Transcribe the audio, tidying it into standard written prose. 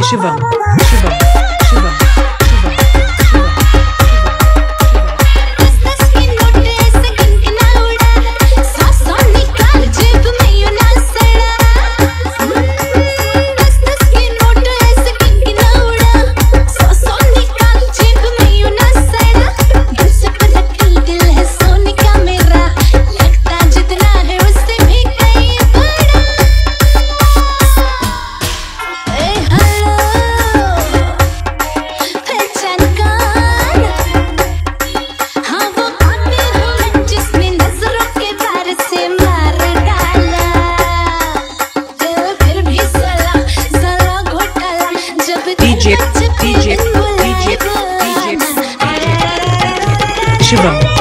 Shivam, Shivam, Shivam. DJ, Shivam.